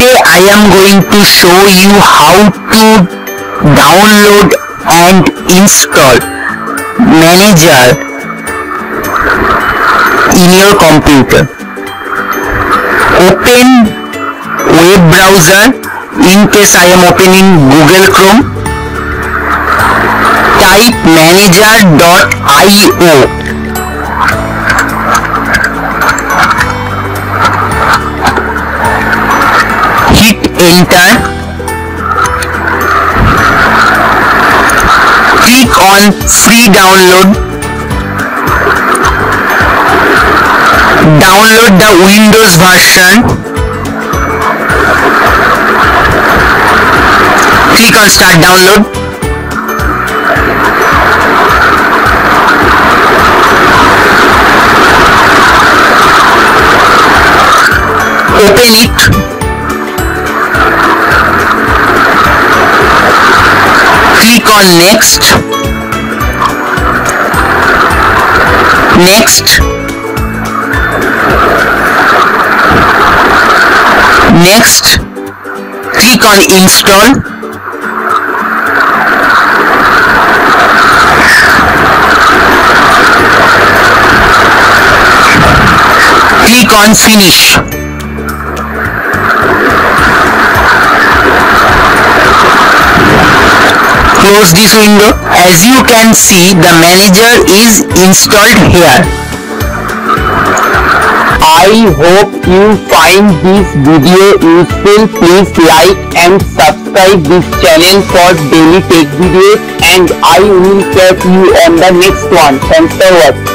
Today I am going to show you how to download and install Manager in your computer. Open web browser, in case I am opening Google Chrome. Type manager.io. Enter. Click on free download. Download the Windows version. Click on start download. Open it. Click on next, click on install, click on finish. Close this window. As you can see, the Manager is installed here. I hope you find this video useful. Please like and subscribe this channel for daily tech videos, and I will catch you on the next one. Thanks for watching.